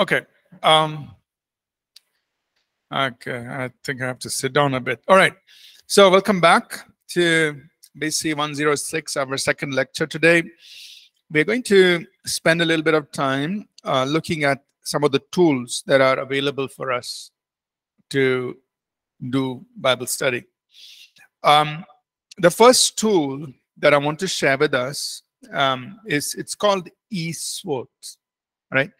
Okay. Okay, I think I have to sit down a bit. All right. So welcome back to BC 106, our second lecture today. We're going to spend a little bit of time looking at some of the tools that are available for us to do Bible study. The first tool that I want to share with us it's called e-Sword, right?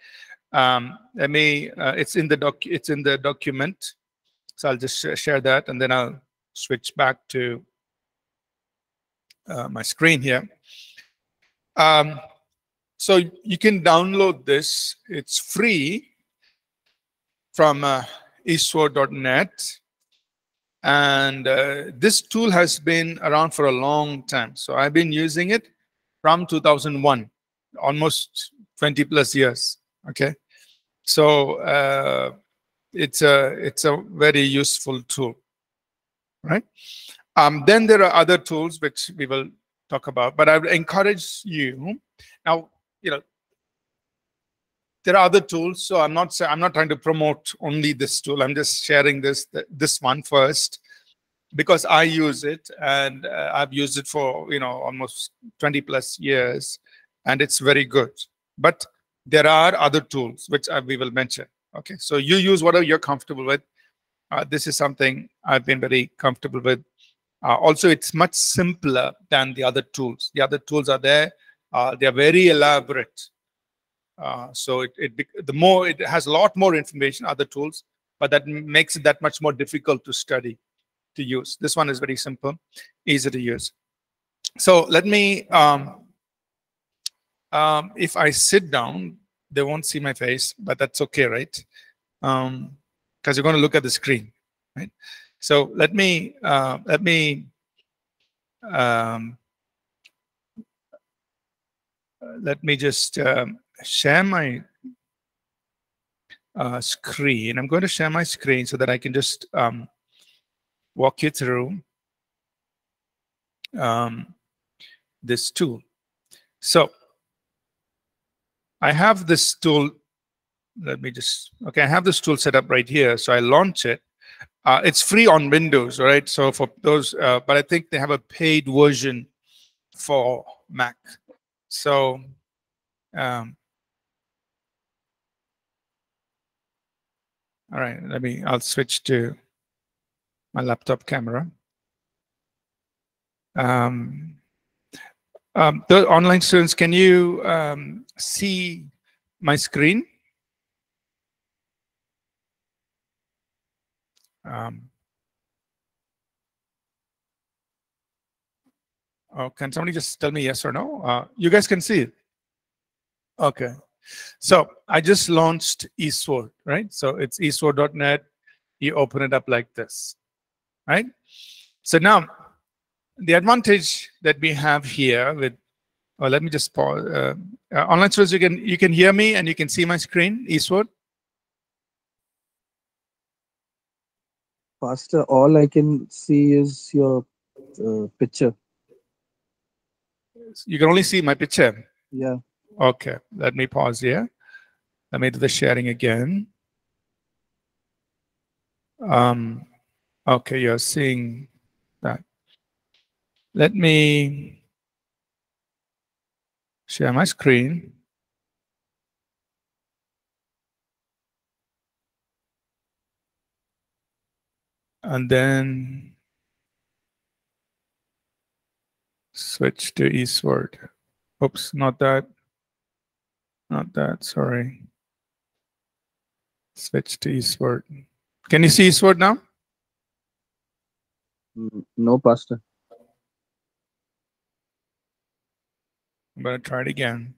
It's in the document, so I'll just share that, and then I'll switch back to my screen here. So you can download this. It's free from esword.net, and this tool has been around for a long time. So I've been using it from 2001, almost 20 plus years. Okay, so it's a very useful tool, right? Then there are other tools which we will talk about, but I would encourage you now. You know, there are other tools, so I'm not trying to promote only this tool. I'm just sharing this one first, because I use it, and I've used it for, you know, almost 20 plus years, and it's very good. But there are other tools which we will mention. Okay, so you use whatever you're comfortable with. This is something I've been very comfortable with. Also, it's much simpler than the other tools. The other tools are there. They are very elaborate. So it has a lot more information, other tools, but that makes it that much more difficult to study, to use. This one is very simple, easy to use. So let me, if I sit down, they won't see my face, but that's okay, right? Because you're going to look at the screen, right? So let me just share my screen. I'm going to share my screen so that I can just walk you through this tool. So I have this tool. I have this tool set up right here. So I launch it. It's free on Windows, right? So for those, but I think they have a paid version for Mac. So all right, I'll switch to my laptop camera. The online students, can you see my screen? Oh, can somebody just tell me yes or no? You guys can see it. Okay. So I just launched e-Sword, right? So it's esword.net. You open it up like this, right? So now, the advantage that we have here with, oh, let me just pause. Online students, you can hear me and you can see my screen. e-Sword. Pastor, all I can see is your picture. You can only see my picture. Yeah. Okay. Let me pause here. Let me do the sharing again. Okay, you're seeing that. Let me share my screen. And then switch to e-Sword. Oops, not that. Not that, sorry. Switch to e-Sword. Can you see e-Sword now? No, Pastor. I'm going to try it again.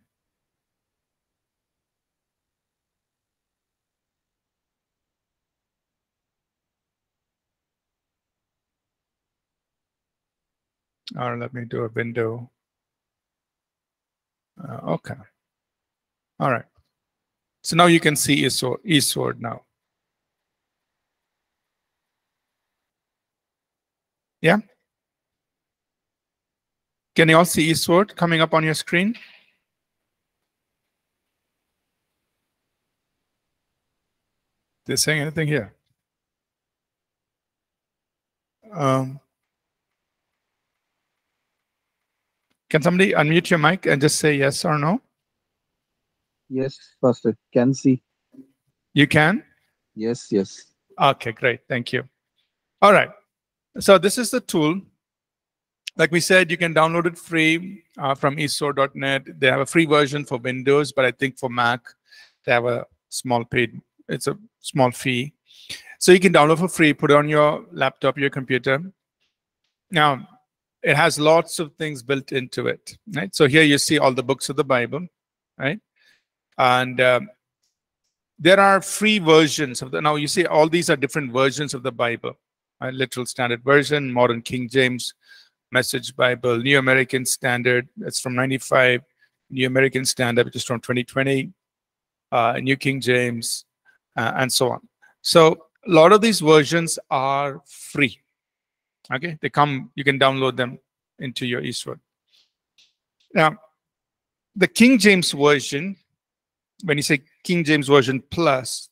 Or let me do a window. Okay. All right. So now you can see e-Sword now. Yeah? Can you all see e-Sword coming up on your screen? They're saying anything here? Can somebody unmute your mic and just say yes or no? Yes, Pastor. Can see. You can? Yes, yes. Okay, great. Thank you. All right. So this is the tool. Like we said, you can download it free from esword.net. They have a free version for Windows, but I think for Mac, they have a small paid. It's a small fee. So you can download for free, put it on your laptop, your computer. Now, it has lots of things built into it, right? So here you see all the books of the Bible, right? And there are free versions of the, now you see all these are different versions of the Bible, right? Literal Standard Version, Modern King James, Message Bible, New American Standard, that's from 95, New American Standard, which is from 2020, New King James, and so on. So a lot of these versions are free. Okay, they come, you can download them into your e-Sword. Now, the King James Version, when you say King James Version Plus,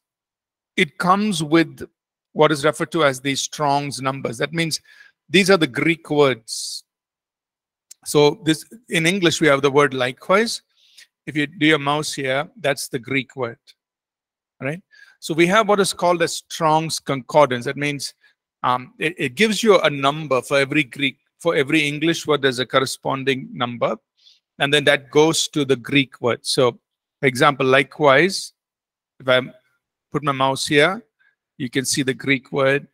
it comes with what is referred to as the Strong's numbers. That means these are the Greek words. So this in English, we have the word likewise. If you do your mouse here, that's the Greek word, right? So we have what is called a Strong's concordance. That means it gives you a number for every Greek, for every English word, there's a corresponding number. And then that goes to the Greek word. So for example, likewise, if I put my mouse here, you can see the Greek word.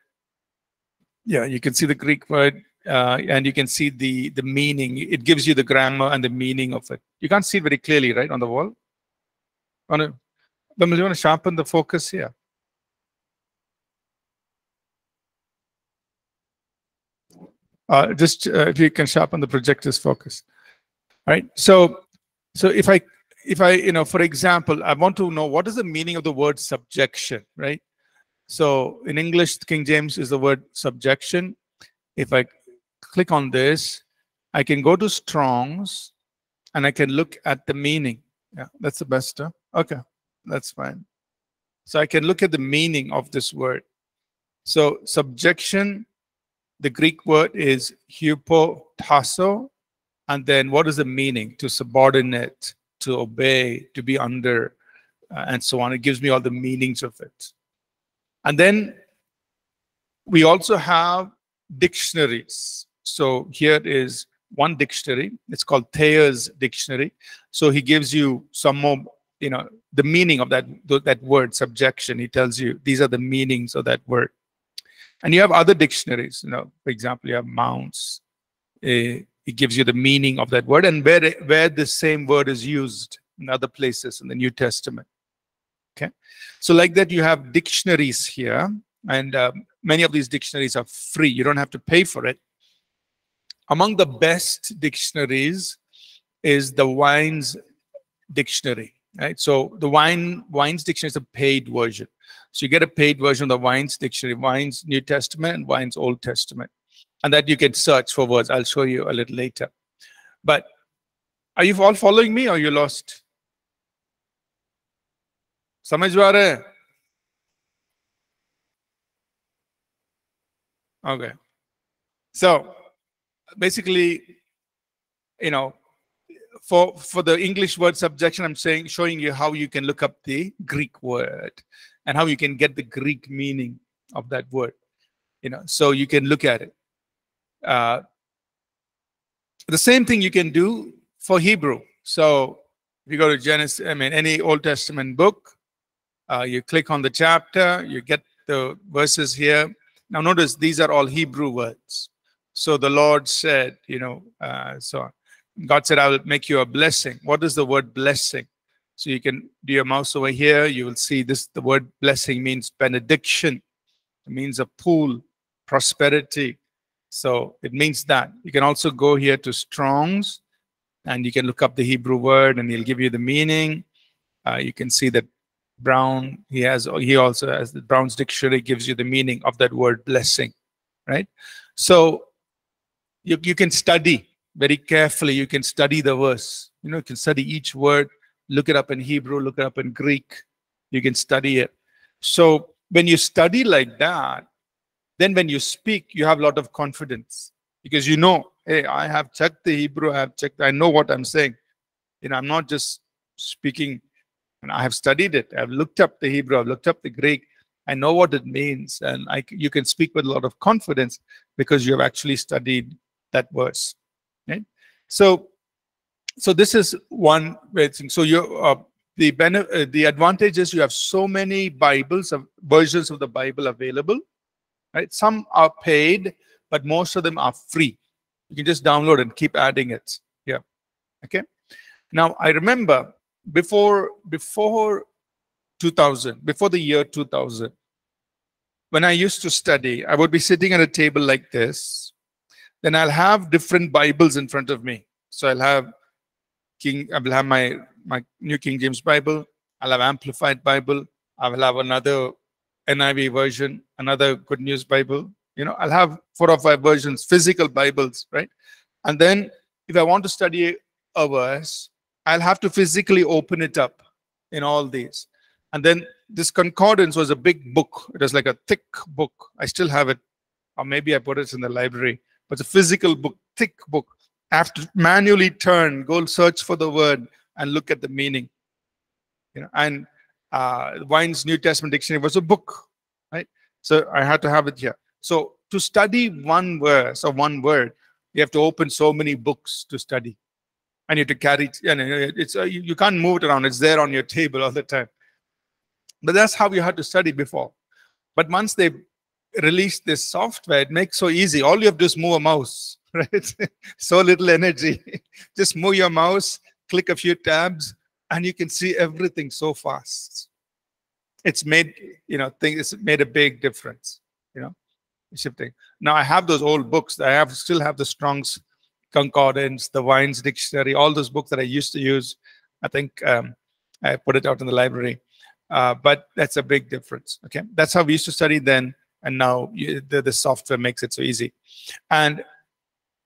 Yeah, you can see the Greek word and you can see the meaning. It gives you the grammar and the meaning of it. You can't see it very clearly, right, on the wall? On a, Bimal, you want to sharpen the focus here? If you can sharpen the projector's focus. All right. So if I, you know, for example, I want to know what is the meaning of the word subjection, right? So in English, King James is the word subjection. If I click on this, I can go to Strong's and I can look at the meaning. Yeah, that's the best. Huh? Okay. That's fine. So I can look at the meaning of this word. So subjection, the Greek word is hypotasso. And then what is the meaning? To subordinate, to obey, to be under, and so on. It gives me all the meanings of it. And then we also have dictionaries. So here is one dictionary. It's called Thayer's Dictionary. So he gives you some more, you know, the meaning of that word, subjection. He tells you these are the meanings of that word. And you have other dictionaries. You know, for example, you have Mounce. It gives you the meaning of that word and where the same word is used in other places in the New Testament. Okay, so like that, you have dictionaries here, and many of these dictionaries are free. You don't have to pay for it. Among the best dictionaries is the Vine's Dictionary. Right, so the Vine's Dictionary is a paid version. So you get a paid version of the Vine's Dictionary, Vine's New Testament and Vine's Old Testament. And that you can search for words. I'll show you a little later. But are you all following me or are you lost? Samajh? Okay. So basically, you know, for the English word subjection, I'm saying showing you how you can look up the Greek word and how you can get the Greek meaning of that word, you know, so you can look at it. The same thing you can do for Hebrew. So if you go to Genesis, I mean, any Old Testament book, you click on the chapter, you get the verses here. Now notice these are all Hebrew words. So the Lord said, you know, so on. God said, I will make you a blessing. What is the word blessing? So you can do your mouse over here. You will see this. The word blessing means benediction. It means a pool, prosperity. So it means that. You can also go here to Strong's, and you can look up the Hebrew word, and he'll give you the meaning. You can see that Brown, he also has the Brown's dictionary gives you the meaning of that word blessing, right? So you can study. Very carefully, you can study the verse. You know, you can study each word, look it up in Hebrew, look it up in Greek. You can study it. So When you study like that, then when you speak, you have a lot of confidence because you know, hey, I have checked the Hebrew, I have checked, I know what I'm saying. You know, I'm not just speaking, and I have studied it. I've looked up the Hebrew, I've looked up the Greek. I know what it means, and you can speak with a lot of confidence because you have actually studied that verse. Right? So this is one thing. So you the advantage is you have so many Bibles, versions of the Bible available. Right? Some are paid, but most of them are free. You can just download and keep adding it. Yeah. Okay. Now I remember before the year 2000, when I used to study, I would be sitting at a table like this. Then I'll have different Bibles in front of me. So I'll have my New King James Bible. I'll have Amplified Bible. I will have another NIV version, another Good News Bible. You know, I'll have 4 or 5 versions, physical Bibles, right? And then if I want to study a verse, I'll have to physically open it up in all these. And then this concordance was a big book. It was like a thick book. I still have it, or maybe I put it in the library. But it's a physical book, thick book. I have to manually turn, go search for the word, and look at the meaning. You know, and Vine's New Testament dictionary was a book, right? So I had to have it here. So to study one verse or one word, you have to open so many books to study, and you have to carry it. You know, it's you can't move it around. It's there on your table all the time. But that's how you had to study before. But once they released this software, it makes so easy. All you have to do is move a mouse, right? So little energy. Just move your mouse, click a few tabs, and you can see everything so fast. It's made, you know, things. It's made a big difference, you know, shifting. Now I have those old books. I have still have the Strong's concordance, the Vine's dictionary, all those books that I used to use. I think I put it out in the library. But that's a big difference. Okay, that's how we used to study then, and now the software makes it so easy. And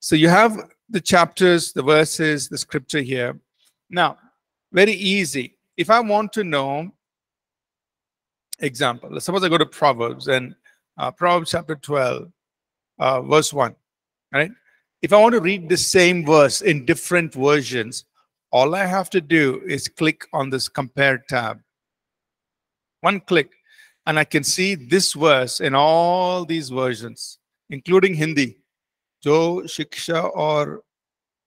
so you have the chapters, the verses, the scripture here. Now, very easy. If I want to know, example, suppose I go to Proverbs and Proverbs chapter 12, verse 1. Right? If I want to read the same verse in different versions, all I have to do is click on this compare tab. One click, and I can see this verse in all these versions, including Hindi. Jo shiksha aur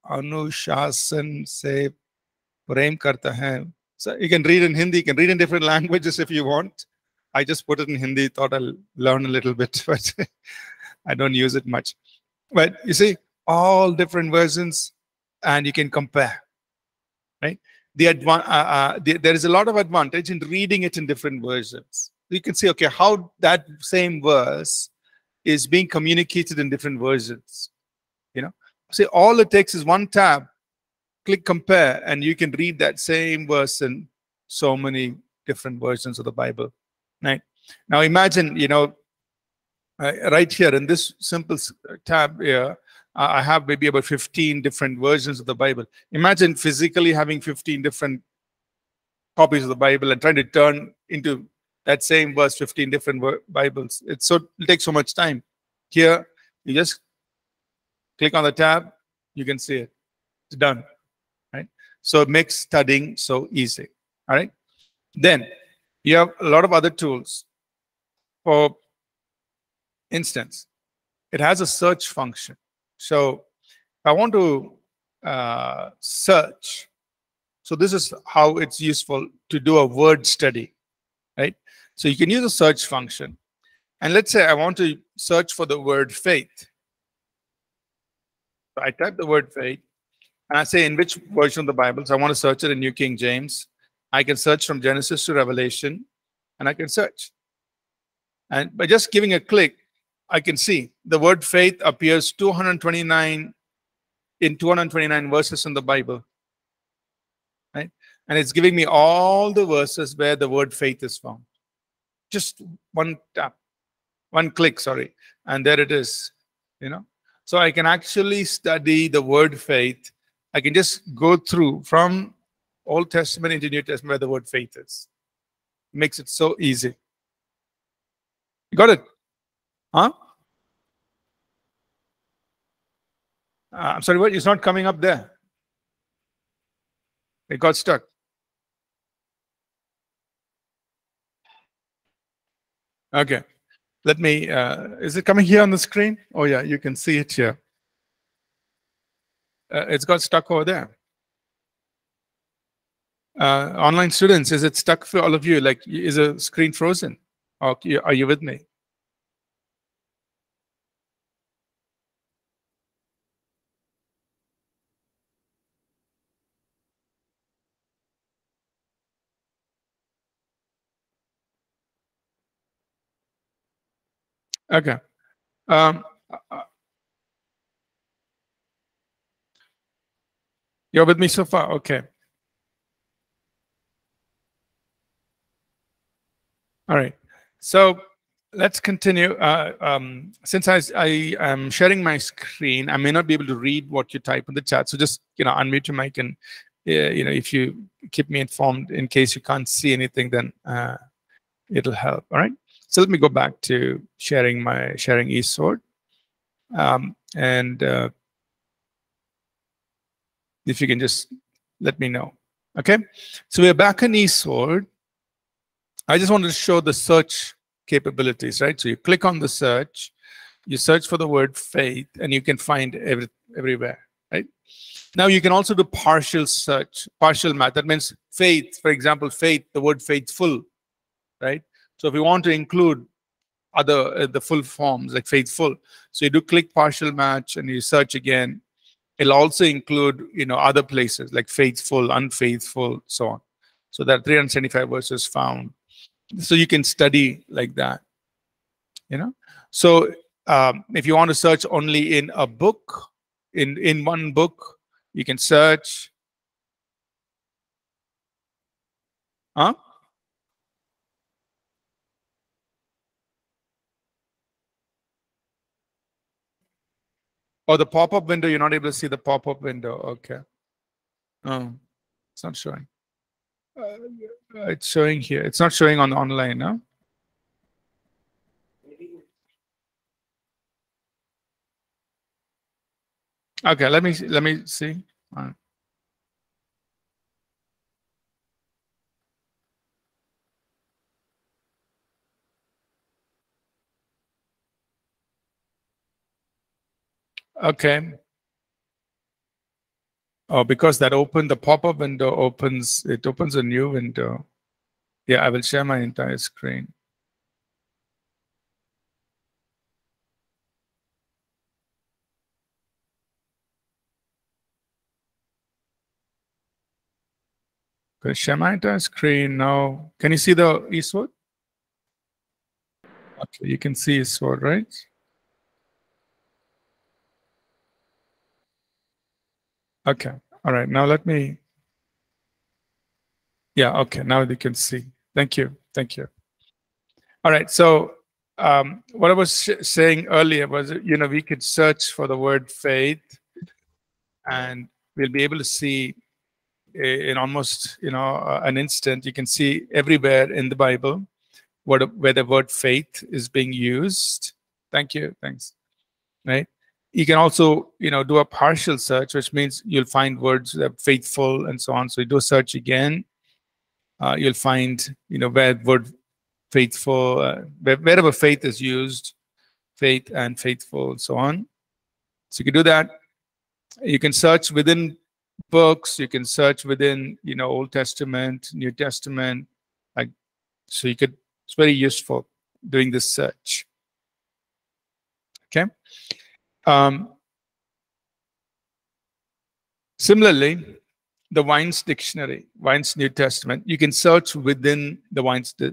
anushasan se prem karta hai. So you can read in Hindi, you can read in different languages if you want. I just put it in Hindi, thought I'll learn a little bit, but I don't use it much. But you see, all different versions, and you can compare, right? There is a lot of advantage in reading it in different versions. You can see, okay, how that same verse is being communicated in different versions. You know, see, all it takes is one tab, click compare, and you can read that same verse in so many different versions of the Bible. Right? Now imagine, you know, right here in this simple tab here, I have maybe about 15 different versions of the Bible. Imagine physically having 15 different copies of the Bible and trying to turn into that same verse 15 different Bibles. It takes so much time. Here, you just click on the tab, you can see it. It's done. Right? So it makes studying so easy. All right. Then you have a lot of other tools. For instance, it has a search function. So if I want to search, so this is how it's useful to do a word study, right? So you can use a search function. And let's say I want to search for the word faith. So I type the word faith, and I say in which version of the Bible. So I want to search it in New King James. I can search from Genesis to Revelation, and I can search. And by just giving a click, I can see the word faith appears 229 verses in the Bible, right? And it's giving me all the verses where the word faith is found. Just one tap, one click, sorry. And there it is, you know? So I can actually study the word faith. I can just go through from Old Testament into New Testament where the word faith is. It makes it so easy. You got it? Huh? I'm sorry, what? It's not coming up there. It got stuck. Okay. Let me, is it coming here on the screen? Oh, yeah, you can see it here. It's got stuck over there. Online students, is it stuck for all of you? Like, is the screen frozen? Okay, are you with me? Okay. You're with me so far? Okay. All right. So let's continue. Since I am sharing my screen, I may not be able to read what you type in the chat. So just, you know, unmute your mic and, you know, if you keep me informed in case you can't see anything, then it'll help. All right. So let me go back to sharing my e-Sword, and if you can just let me know. Okay, so we're back in e-Sword. I just wanted to show the search capabilities, right? So you click on the search, you search for the word faith, and you can find everywhere, right? Now you can also do partial search, partial math. That means faith, for example, faith, the word faithful, right? So if you want to include other the full forms like faithful, so you do click partial match and you search again. It'll also include, you know, other places like faithful, unfaithful, so on. So there are 375 verses found. So you can study like that, you know. So if you want to search only in a book, in one book, you can search. Huh? Or the pop-up window, you're not able to see the pop-up window. Okay. Oh, it's not showing. It's showing here. It's not showing on online, no? Okay, let me see. All right. Okay. Oh, because that opened, the pop-up window opens, it opens a new window. Yeah, I will share my entire screen. Can I share my entire screen now? Can you see the e-Sword? Okay, you can see e-Sword, right? Okay. All right. Now let me. Yeah. Okay. Now you can see. Thank you. Thank you. All right. So what I was saying earlier was, you know, we could search for the word faith, and we'll be able to see in almost, you know, an instant. You can see everywhere in the Bible where the word faith is being used. Thank you. Thanks. Right. You can also, you know, do a partial search, which means you'll find words that are faithful and so on. So you do a search again. You'll find, you know, where word faithful, wherever faith is used, faith and faithful and so on. So you can do that. You can search within books. You can search within, you know, Old Testament, New Testament. Like, so you could, it's very useful doing this search. Okay. Similarly, the Vine's dictionary, Vine's New Testament, you can search within the Vine's the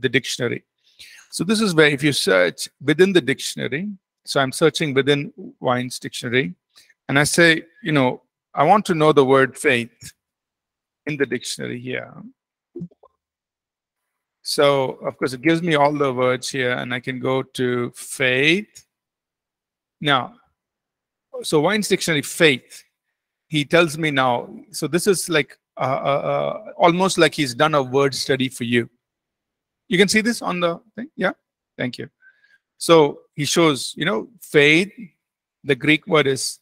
dictionary. So this is where if you search within the dictionary, so I'm searching within Vine's dictionary, and I say, you know, I want to know the word faith in the dictionary here. So of course it gives me all the words here, and I can go to faith. Now, so Vine's dictionary, faith, he tells me now, so this is like almost like he's done a word study for you. You can see this on the thing, yeah? Thank you. So he shows, you know, faith, the Greek word is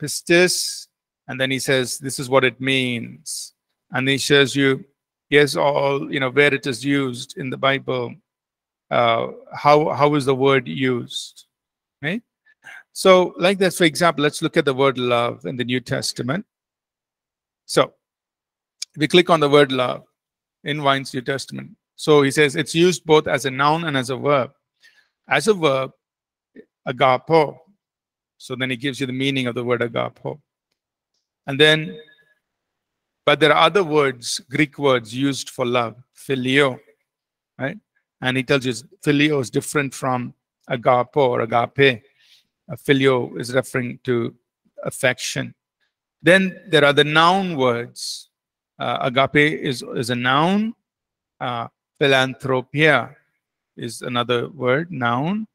pistis, and then he says, this is what it means. And he shows you, here's all, you know, where it is used in the Bible. How is the word used, right? So like that, for example, let's look at the word love in the New Testament. So if we click on the word love in Vine's New Testament. So he says it's used both as a noun and as a verb. As a verb, agapo. So then he gives you the meaning of the word agapo. And then, but there are other words, Greek words used for love, philio, right? And he tells you philio is different from agapo or agape. Philio is referring to affection. Then there are the noun words. Agape is a noun. Philanthropia is another word, noun.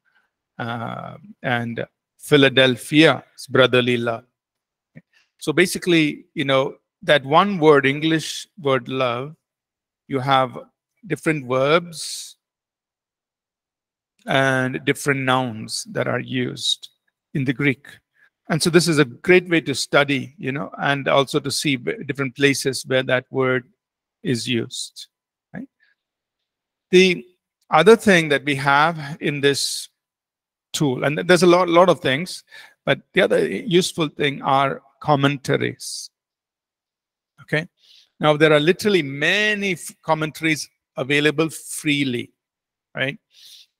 And Philadelphia is brotherly love. So basically, you know, that one word, English word love, you have different verbs and different nouns that are used in the Greek. And so this is a great way to study, you know, and also to see different places where that word is used, right? The other thing that we have in this tool, and there's a lot of things, but the other useful thing are commentaries, okay? Now, there are literally many commentaries available freely, right?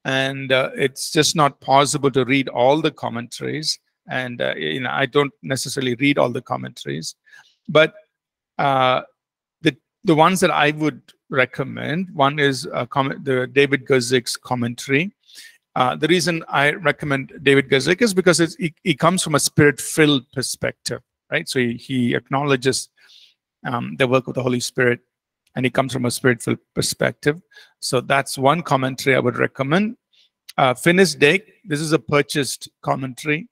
And it's just not possible to read all the commentaries. And you know, I don't necessarily read all the commentaries, but the ones that I would recommend, one is the David Guzik's commentary. The reason I recommend David Guzik is because he comes from a Spirit-filled perspective, right? So he acknowledges the work of the Holy Spirit, and he comes from a Spirit-filled perspective. So that's one commentary I would recommend. Finis Dake, this is a purchased commentary.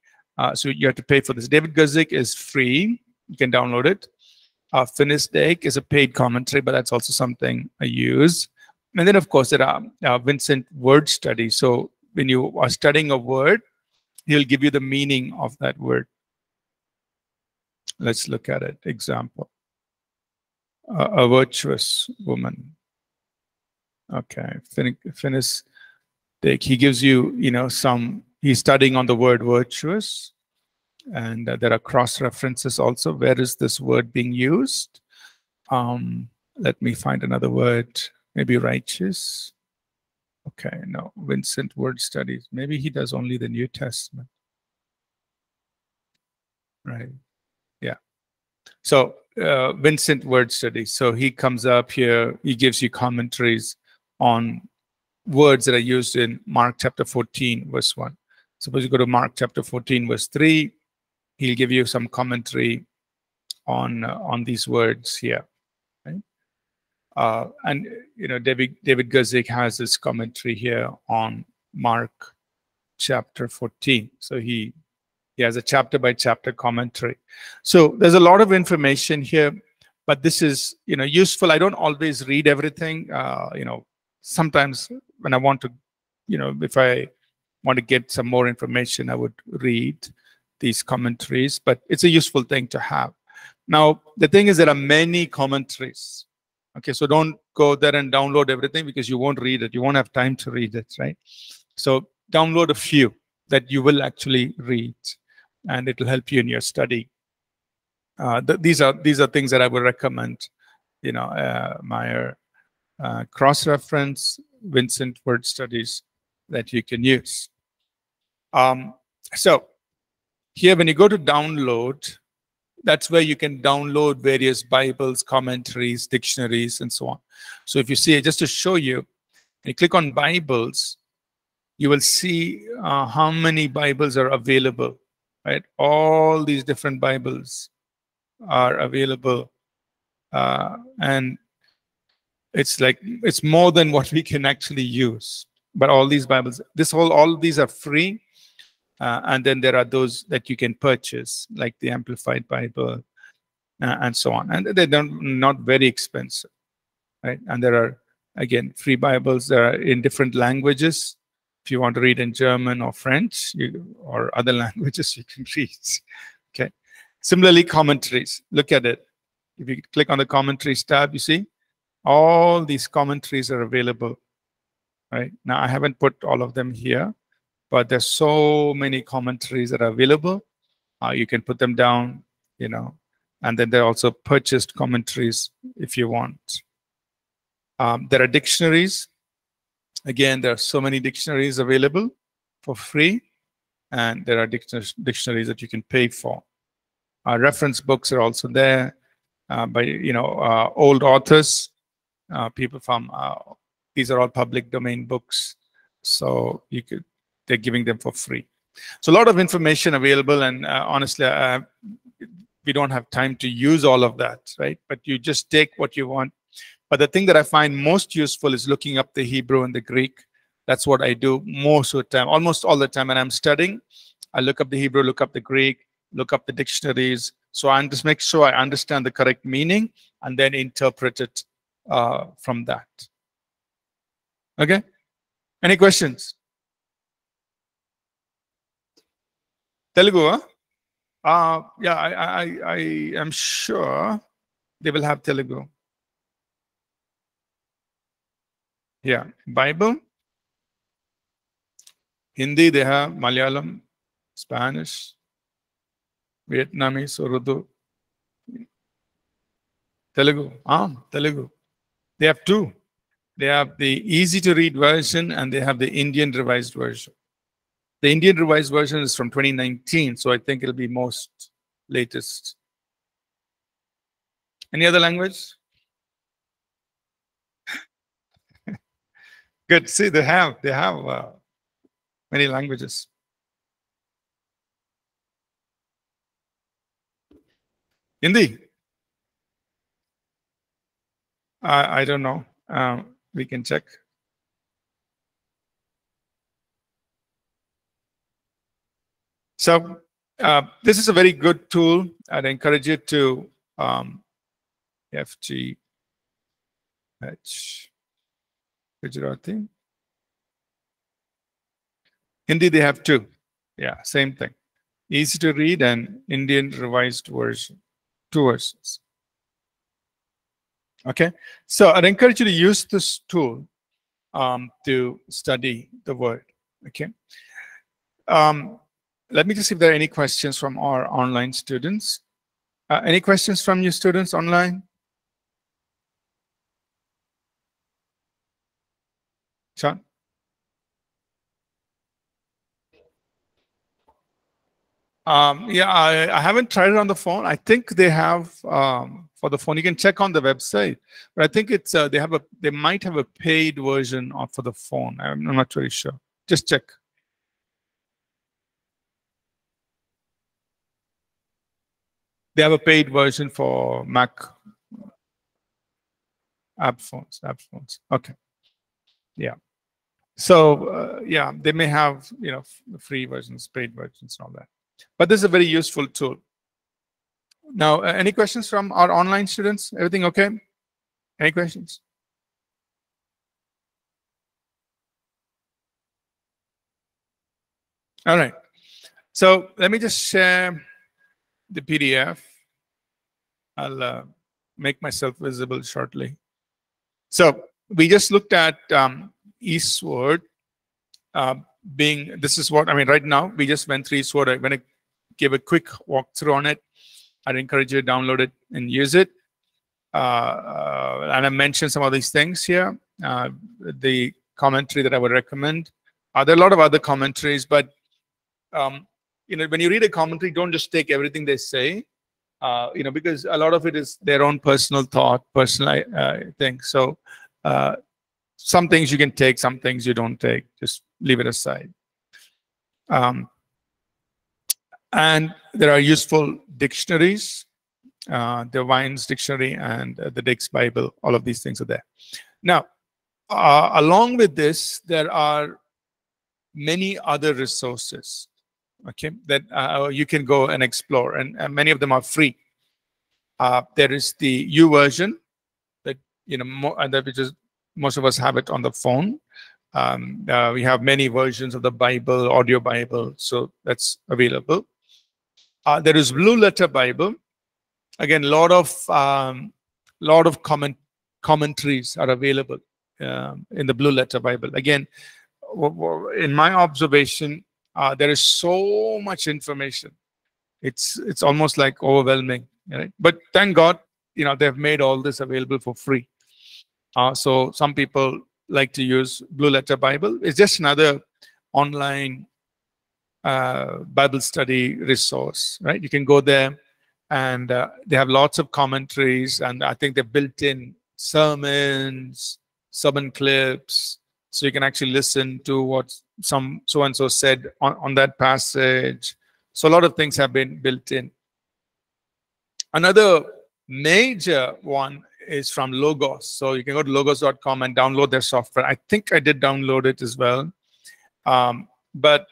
So you have to pay for this. David Guzik is free. You can download it. Finis Dake is a paid commentary, but that's also something I use. And then, of course, there are Vincent word study. So when you are studying a word, he'll give you the meaning of that word. Let's look at it. Example. A virtuous woman. Okay. Finis Dake. He gives you, you know, some... He's studying on the word virtuous, and there are cross-references also. Where is this word being used? Let me find another word, maybe righteous. Okay, no, Vincent word studies. Maybe he does only the New Testament. Right, yeah. So Vincent word study. So he comes up here, he gives you commentaries on words that are used in Mark chapter 14, verse 1. Suppose you go to Mark chapter 14, verse 3, he'll give you some commentary on these words here, right? And you know, David Guzik has this commentary here on Mark chapter 14. So he has a chapter-by-chapter commentary. So there's a lot of information here, but this is, you know, useful. I don't always read everything, you know, sometimes when I want to, you know, if I want to get some more information, I would read these commentaries, but it's a useful thing to have. Now, the thing is there are many commentaries. Okay, so don't go there and download everything because you won't read it. You won't have time to read it, right? So download a few that you will actually read, and it will help you in your study. These are things that I would recommend, you know, Meyer, cross-reference, Vincent word studies that you can use. So here, when you go to download, that's where you can download various Bibles, commentaries, dictionaries, and so on. So if you see, just to show you, you click on Bibles, you will see how many Bibles are available, right? All these different Bibles are available, and it's like, it's more than what we can actually use. But all these Bibles, all these are free. And then there are those that you can purchase, like the Amplified Bible and so on. And they're not very expensive, right? And there are, again, free Bibles that are in different languages. If you want to read in German or French or other languages, you can read. Okay. Similarly, commentaries. Look at it. If you click on the commentaries tab, you see all these commentaries are available. Right now, I haven't put all of them here, but there's so many commentaries that are available. You can put them down, you know, and then there are also purchased commentaries if you want. There are dictionaries. Again, there are so many dictionaries available for free, and there are dictionaries that you can pay for. Reference books are also there by, you know, old authors, people from. These are all public domain books, so you could. They're giving them for free. So a lot of information available, and honestly, we don't have time to use all of that, right? But you just take what you want. But the thing that I find most useful is looking up the Hebrew and the Greek. That's what I do most of the time, almost all the time. When I'm studying, I look up the Hebrew, look up the Greek, look up the dictionaries. So I just make sure I understand the correct meaning and then interpret it from that. Okay? Any questions? Telugu, huh? Yeah, I am sure they will have Telugu. Yeah, Bible, Hindi, they have Malayalam, Spanish, Vietnamese, Urdu, Telugu. Telugu. They have two. They have the easy to read version and they have the Indian Revised Version. The Indian Revised Version is from 2019, so I think it'll be most latest. Any other language? Good. See, they have many languages. Hindi. I don't know. We can check. So this is a very good tool. I'd encourage you to FGH Gujarati. Hindi, they have two. Yeah, same thing. Easy to read and Indian Revised Version. Two versions. Okay. So I'd encourage you to use this tool to study the word. Okay. Let me just see if there are any questions from our online students. Any questions from you students online? Sean? Yeah, I haven't tried it on the phone. I think they have for the phone. You can check on the website, but I think it's they might have a paid version for the phone. I'm not really sure. Just check. They have a paid version for Mac app phones. Okay, yeah. So yeah, they may have, you know, free versions, paid versions, and all that. But this is a very useful tool. Now, any questions from our online students? Everything okay? Any questions? All right. So let me just share the PDF. I'll make myself visible shortly. So we just looked at e-Sword being, this is what, I mean, right now, we just went through e-Sword. I'm going to give a quick walkthrough on it. I'd encourage you to download it and use it. And I mentioned some of these things here. The commentary that I would recommend. There are a lot of other commentaries, but you know, when you read a commentary, don't just take everything they say, you know, because a lot of it is their own personal thought, personal thing. So some things you can take, some things you don't take. Just leave it aside. And there are useful dictionaries, the Vine's dictionary and the Dake's Bible. All of these things are there. Now, along with this, there are many other resources. Okay, that you can go and explore, and many of them are free. There is the U version that, you know, that which is most of us have it on the phone. We have many versions of the Bible, audio Bible, so that's available. There is Blue Letter Bible. Again, lot of commentaries are available in the Blue Letter Bible. Again, in my observation, there is so much information. It's almost like overwhelming, right? But thank God, you know, they've made all this available for free. So some people like to use Blue Letter Bible. It's just another online Bible study resource, right? You can go there, and they have lots of commentaries, and I think they've built in sermons, sermon clips, so you can actually listen to what some so-and-so said on that passage. So a lot of things have been built in. Another major one is from Logos. So you can go to logos.com and download their software. I think I did download it as well. But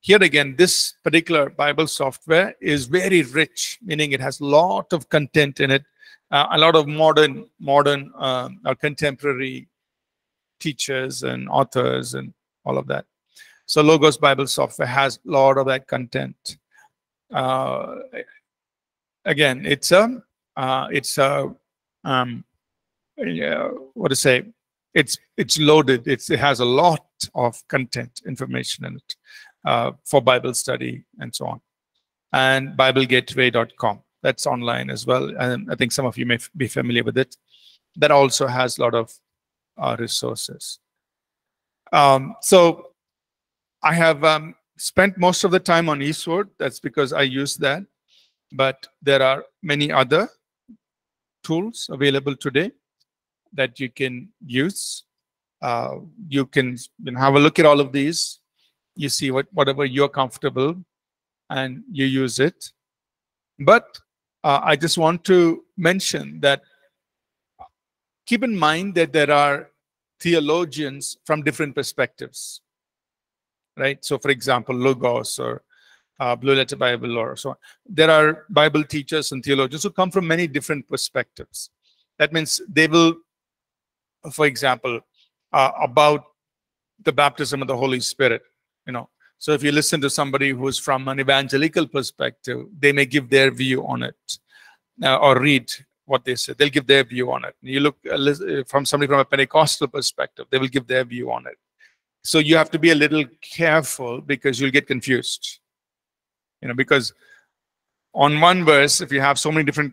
here again, this particular Bible software is very rich, meaning it has a lot of content in it, a lot of modern or contemporary teachers and authors and all of that. So Logos Bible software has a lot of that content. Again, it's loaded. It has a lot of content, information in it for Bible study and so on. And BibleGateway.com, that's online as well. And I think some of you may be familiar with it. That also has a lot of resources. So I have spent most of the time on e-Sword. That's because I use that. But there are many other tools available today that you can use. You can have a look at all of these. You see whatever you're comfortable, and you use it. But I just want to mention that keep in mind that there are theologians from different perspectives, right? So, for example, Logos or Blue Letter Bible or so on. There are Bible teachers and theologians who come from many different perspectives. That means they will, for example, about the baptism of the Holy Spirit, you know. So if you listen to somebody who's from an evangelical perspective, they may give their view on it, or read what they said. They'll give their view on it. You look from somebody from a Pentecostal perspective, they will give their view on it. So you have to be a little careful, because you'll get confused. You know, because on one verse, if you have so many different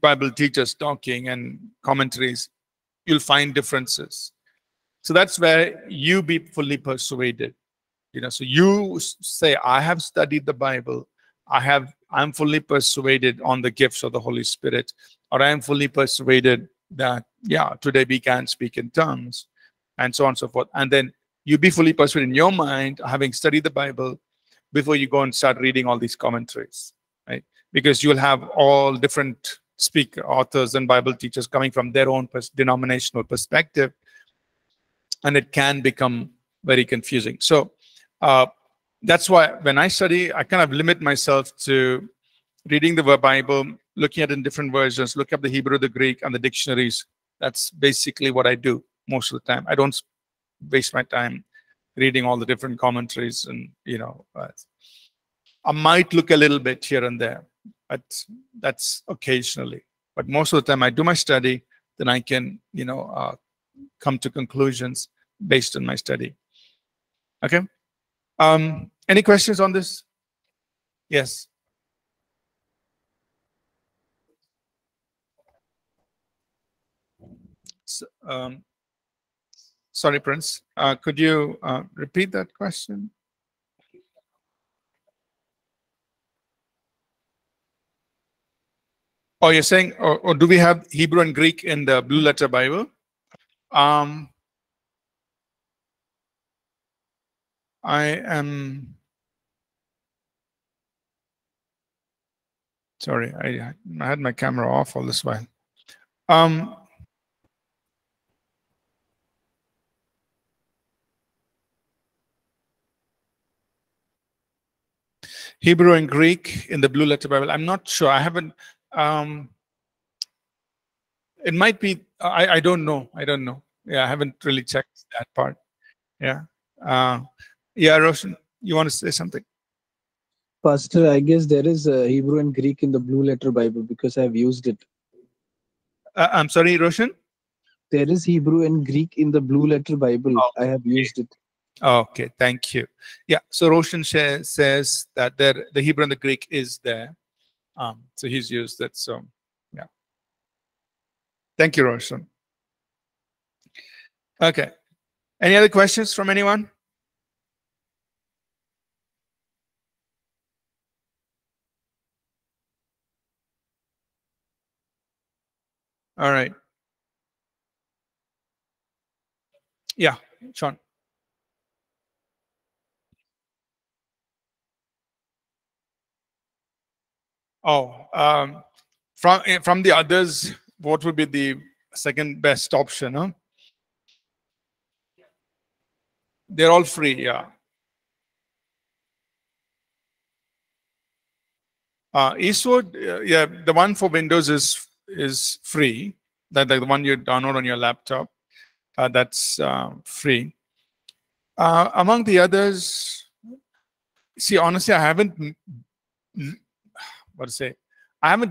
Bible teachers talking and commentaries, you'll find differences. So that's where you be fully persuaded. You know, so you say, I have studied the Bible. I'm fully persuaded on the gifts of the Holy Spirit, or I am fully persuaded that, yeah, today we can speak in tongues, and so on and so forth. And then you be fully persuaded in your mind, having studied the Bible, before you go and start reading all these commentaries, right? Because you'll have all different authors and Bible teachers coming from their own denominational perspective, and it can become very confusing. So that's why when I study, I kind of limit myself to reading the Bible, looking at it in different versions, look up the Hebrew, the Greek, and the dictionaries. That's basically what I do most of the time. I don't waste my time reading all the different commentaries, and you know, I might look a little bit here and there, but that's occasionally. But most of the time, I do my study, then I can, you know, come to conclusions based on my study. Okay. Any questions on this? Yes. So, sorry, Prince. Could you repeat that question? Oh, you're saying, or do we have Hebrew and Greek in the Blue Letter Bible? I am sorry. I had my camera off all this while. Hebrew and Greek in the Blue Letter Bible. I'm not sure. I haven't. It might be. I don't know. I don't know. Yeah, I haven't really checked that part. Yeah. Roshan, you want to say something? Pastor, I guess there is Hebrew and Greek in the Blue Letter Bible because I've used it. I'm sorry, Roshan? There is Hebrew and Greek in the Blue Letter Bible. Okay. I have used it. Okay, thank you. Yeah, so Roshan says that there, the Hebrew and the Greek is there. So he's used it. So, yeah. Thank you, Roshan. Okay. Any other questions from anyone? All right. Yeah, Sean. From the others, what would be the second best option? Huh? They're all free, yeah. e-Sword, yeah, the one for Windows is free. That like the one you download on your laptop, that's free. Among the others, see, honestly, I haven't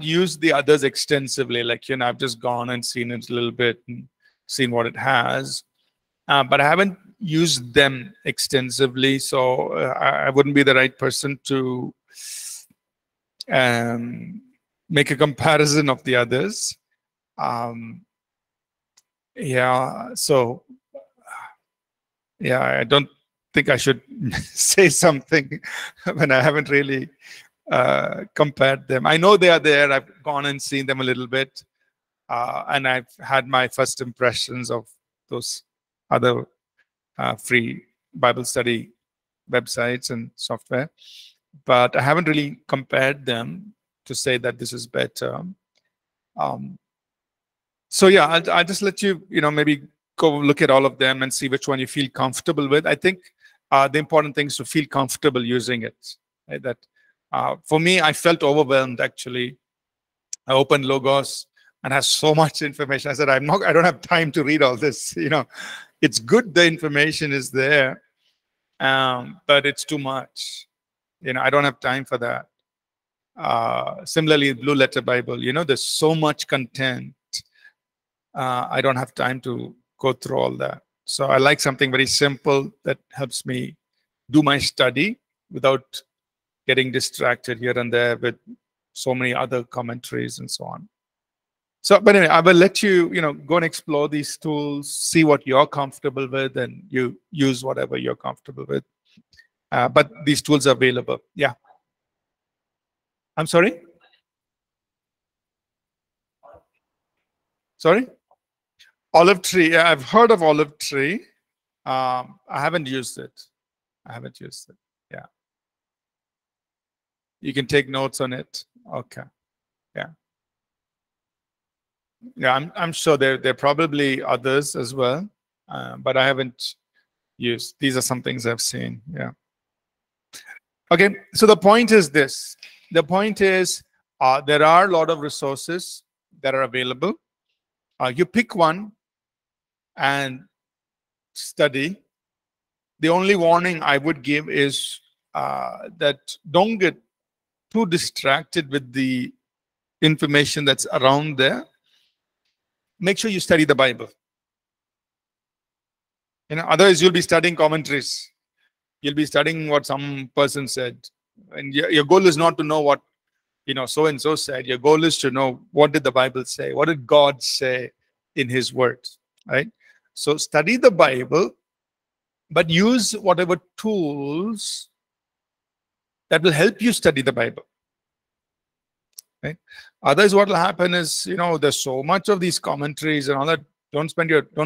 used the others extensively. Like, you know, I've just gone and seen it a little bit and seen what it has, but I haven't used them extensively, so I wouldn't be the right person to make a comparison of the others. I don't think I should say something when I haven't really compared them. I know they are there. I've gone and seen them a little bit, and I've had my first impressions of those other free Bible study websites and software, but I haven't really compared them to say that this is better. So yeah, I'll just let you, maybe go look at all of them and see which one you feel comfortable with. I think the important thing is to feel comfortable using it. Right? That for me, I felt overwhelmed actually. I opened Logos and has so much information. I said, I don't have time to read all this, It's good the information is there, but it's too much. I don't have time for that. Similarly, Blue Letter Bible, there's so much content. I don't have time to go through all that. So I like something very simple that helps me do my study without getting distracted here and there with so many other commentaries and so on. So, but anyway, I will let you, go and explore these tools, see what you're comfortable with, and you use whatever you're comfortable with. But these tools are available. Yeah. I'm sorry? Sorry? Olive Tree. Yeah, I've heard of Olive Tree. I haven't used it. Yeah. You can take notes on it. Okay. Yeah. Yeah, I'm sure there are probably others as well, but I haven't used. These are some things I've seen, yeah. Okay, so the point is this. The point is there are a lot of resources that are available. You pick one and study. The only warning I would give is that don't get too distracted with the information that's around there. Make sure you study the Bible. Otherwise you'll be studying commentaries. You'll be studying what some person said. And your goal is not to know what, so-and-so said. Your goal is to know what did the Bible say? What did God say in his words, right? So study the Bible, but use whatever tools that will help you study the Bible. Right? Otherwise, what will happen is, there's so much of these commentaries and all that. Don't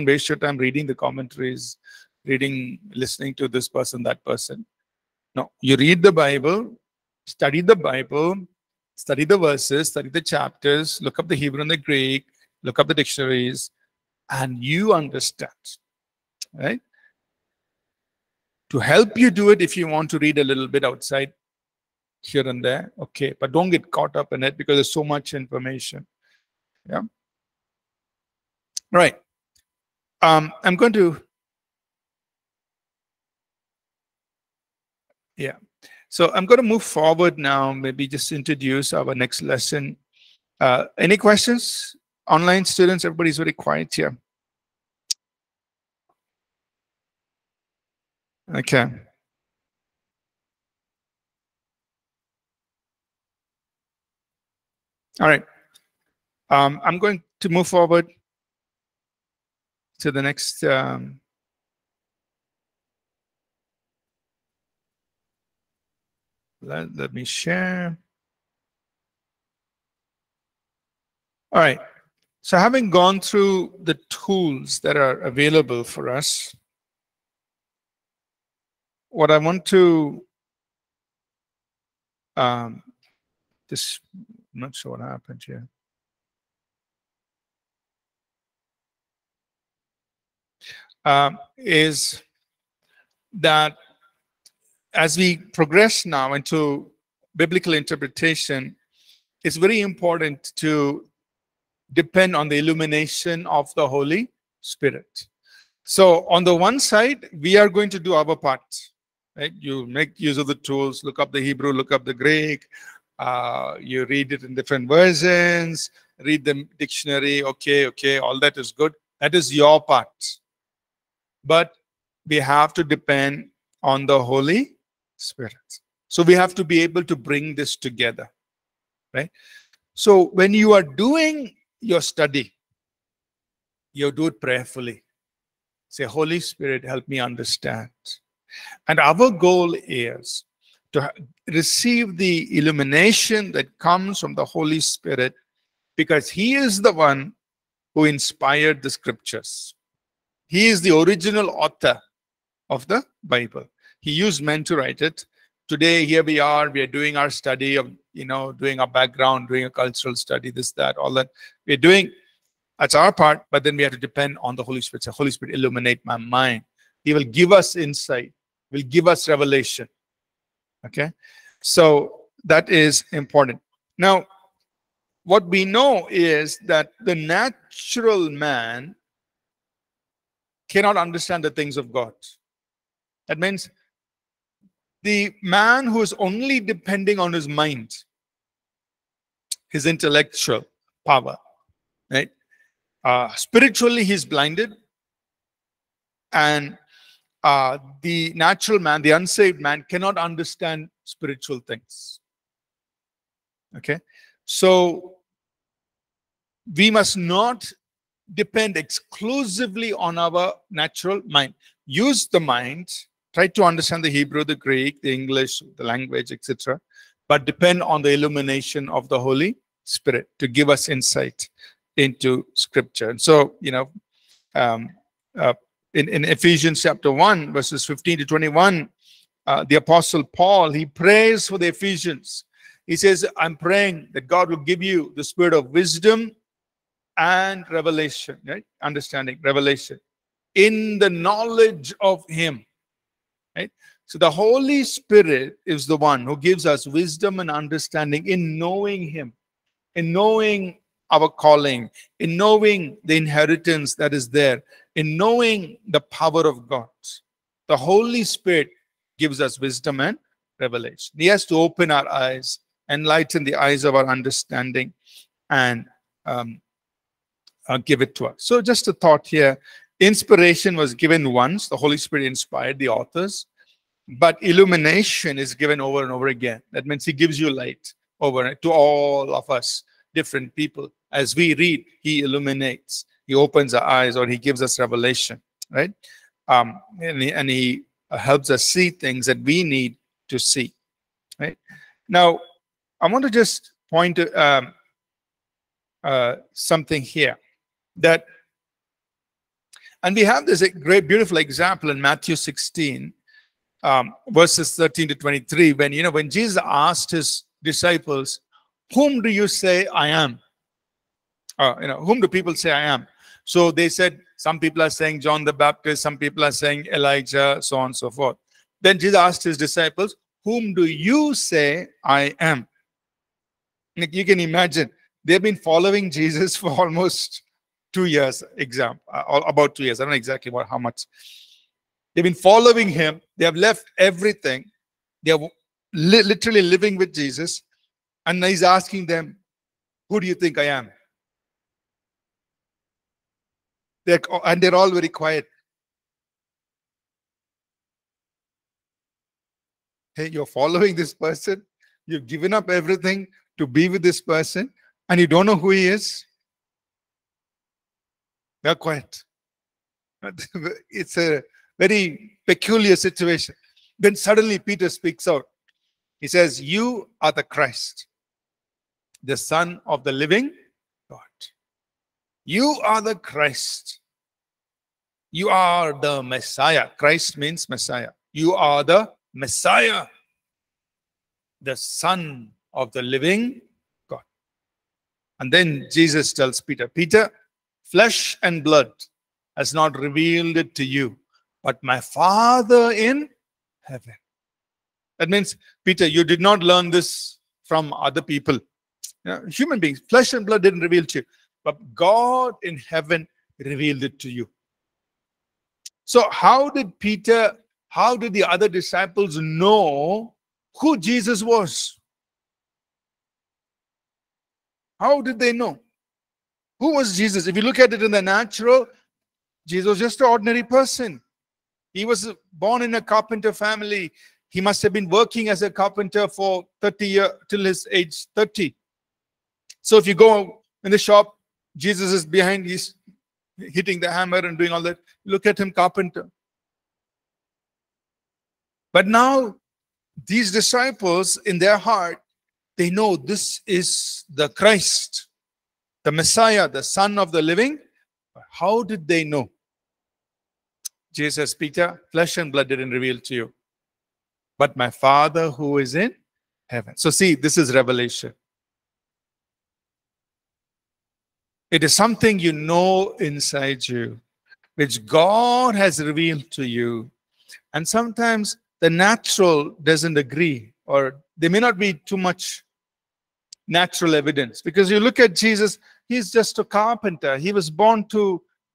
waste your time reading the commentaries, listening to this person, that person. No, you read the Bible, study the verses, study the chapters, look up the Hebrew and the Greek, look up the dictionaries, and you understand, right? To help you do it, if you want to read a little bit outside, here and there, okay, but don't get caught up in it because there's so much information. Yeah. Right. I'm going to Yeah. So I'm going to move forward now, maybe just introduce our next lesson. Any questions? Online students, everybody's very quiet here. Okay. All right. I'm going to move forward to the next. Let me share. All right. So having gone through the tools that are available for us, what I want to just, I'm not sure what happened here. Is that as we progress now into biblical interpretation, it's very important to depend on the illumination of the Holy Spirit. So on the one side, we are going to do our part. Right? You make use of the tools, look up the Hebrew, look up the Greek, you read it in different versions, read the dictionary, okay, all that is good. That is your part. But we have to depend on the Holy Spirit. So we have to be able to bring this together, right? So when you are doing your study, you do it prayerfully. Say, Holy Spirit, help me understand. And our goal is to receive the illumination that comes from the Holy Spirit, because He is the one who inspired the Scriptures. He is the original author of the Bible. He used men to write it. Today, here we are doing our study of, you know, doing our background, doing a cultural study, this, that, all that. We're doing, that's our part, but then we have to depend on the Holy Spirit. So, Holy Spirit, illuminate my mind. He will give us insight, will give us revelation. Okay? So, that is important. Now, what we know is that the natural man cannot understand the things of God. That means the man who is only depending on his mind, his intellectual power, right? Spiritually, he's blinded. And the natural man, the unsaved man, cannot understand spiritual things. Okay? So, we must not depend exclusively on our natural mind. Use the mind, try to understand the Hebrew, the Greek, the English, the language, etc. But depend on the illumination of the Holy Spirit to give us insight into Scripture. And so, you know, in Ephesians chapter 1, verses 15 to 21, the Apostle Paul, he prays for the Ephesians. He says, I'm praying that God will give you the spirit of wisdom and revelation, right? Understanding, revelation, in the knowledge of Him, right? So the Holy Spirit is the one who gives us wisdom and understanding in knowing Him, in knowing our calling, in knowing the inheritance that is there, in knowing the power of God. The Holy Spirit gives us wisdom and revelation. He has to open our eyes, enlighten the eyes of our understanding, and give it to us. So just a thought here. Inspiration was given once. The Holy Spirit inspired the authors. But illumination is given over and over again. That means He gives you light over to all of us, different people. As we read, He illuminates. He opens our eyes, or He gives us revelation, right? And He helps us see things that we need to see, right? Now, I want to just point to something here. That, and we have this great, beautiful example in Matthew 16, verses 13 to 23, when, you know, when Jesus asked His disciples, whom do you say I am? You know, whom do people say I am? So they said, some people are saying John the Baptist, some people are saying Elijah, so on and so forth. Then Jesus asked His disciples, whom do you say I am? Like, you can imagine, they've been following Jesus for almost 2 years, about 2 years. I don't know exactly how much. They've been following Him. They have left everything. They are literally living with Jesus, and he's asking them, who do you think I am? They're all very quiet. Hey, you're following this person. You've given up everything to be with this person, and you don't know who he is. They're quiet. It's a very peculiar situation. Then suddenly Peter speaks out. He says, you are the Christ, the Son of the living God. You are the Christ. You are the Messiah. Christ means Messiah. You are the Messiah, the Son of the living God. And then Jesus tells Peter, Peter, flesh and blood has not revealed it to you, but my Father in heaven. That means, Peter, you did not learn this from other people. You know, human beings, flesh and blood didn't reveal to you, but God in heaven revealed it to you. So how did the other disciples know who Jesus was? How did they know? Who was Jesus? If you look at it in the natural, Jesus was just an ordinary person. He was born in a carpenter family. He must have been working as a carpenter for 30 years, till his age 30. So if you go in the shop, Jesus is behind, he's hitting the hammer and doing all that. Look at him, carpenter. But now, these disciples, in their heart, they know this is the Christ, the Messiah, the Son of the living. But how did they know? Jesus says, Peter, flesh and blood didn't reveal to you, but my Father who is in heaven. So see, this is revelation. It is something you know inside you, which God has revealed to you. And sometimes the natural doesn't agree, or there may not be too much natural evidence. Because you look at Jesus, he's just a carpenter. He was born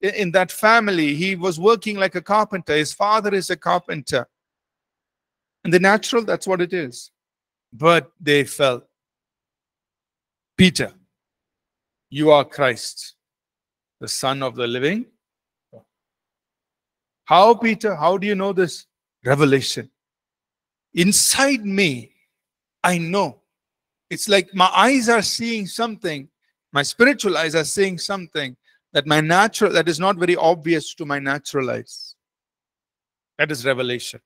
in that family. He was working like a carpenter. His father is a carpenter. And the natural, that's what it is. But they fell. Peter, you are Christ, the Son of the living. How, Peter? How do you know this? Revelation. Inside me, I know. It's like my eyes are seeing something. My spiritual eyes are seeing something that is not very obvious to my natural eyes. That is revelation.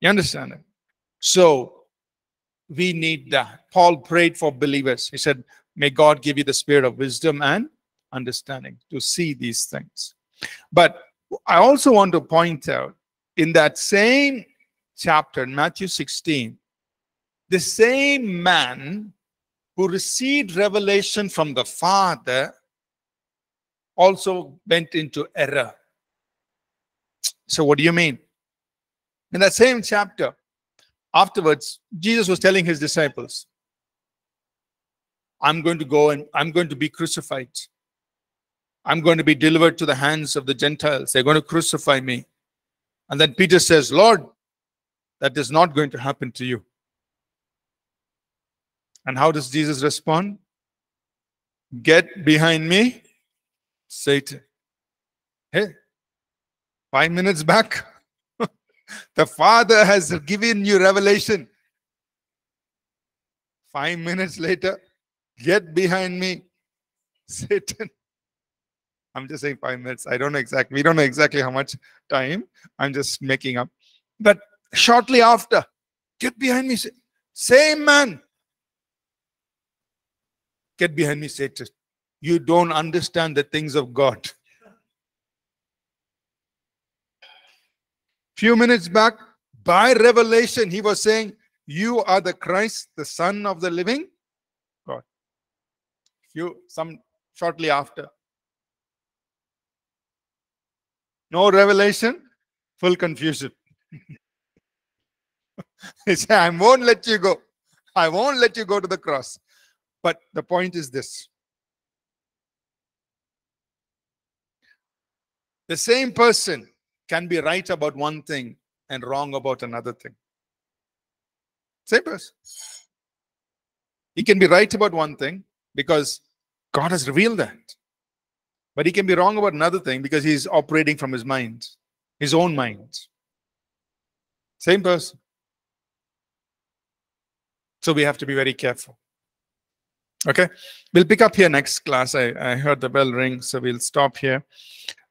You understand it? So we need that. Paul prayed for believers. He said, may God give you the spirit of wisdom and understanding to see these things. But I also want to point out, in that same chapter, in Matthew 16, the same man who received revelation from the Father also went into error. So what do you mean? In that same chapter, afterwards, Jesus was telling his disciples, I'm going to go and I'm going to be crucified. I'm going to be delivered to the hands of the Gentiles. They're going to crucify me. And then Peter says, Lord, that is not going to happen to you. And how does Jesus respond? Get behind me, Satan. Hey, 5 minutes back, the Father has given you revelation. 5 minutes later, get behind me, Satan. I'm just saying 5 minutes. We don't know exactly how much time. I'm just making up. But shortly after, get behind me, Satan. Same man. Get behind me, Satan. You don't understand the things of God. Few minutes back, by revelation, he was saying, you are the Christ, the Son of the living God. Shortly after. No revelation, full confusion. He said, I won't let you go. I won't let you go to the cross. But the point is this. The same person can be right about one thing and wrong about another thing. Same person. He can be right about one thing because God has revealed that. But he can be wrong about another thing because he's operating from his mind, his own mind. Same person. So we have to be very careful. Okay, we'll pick up here next class. I heard the bell ring, so we'll stop here.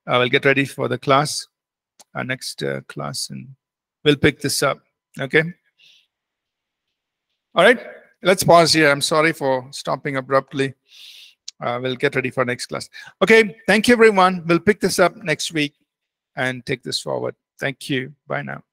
We'll get ready for the class, our next class, and we'll pick this up. Okay. All right, let's pause here. I'm sorry for stopping abruptly. We'll get ready for next class. Okay, thank you, everyone. We'll pick this up next week and take this forward. Thank you. Bye now.